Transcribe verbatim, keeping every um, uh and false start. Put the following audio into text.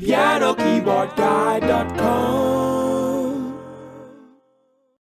Viano keyboard guy dot com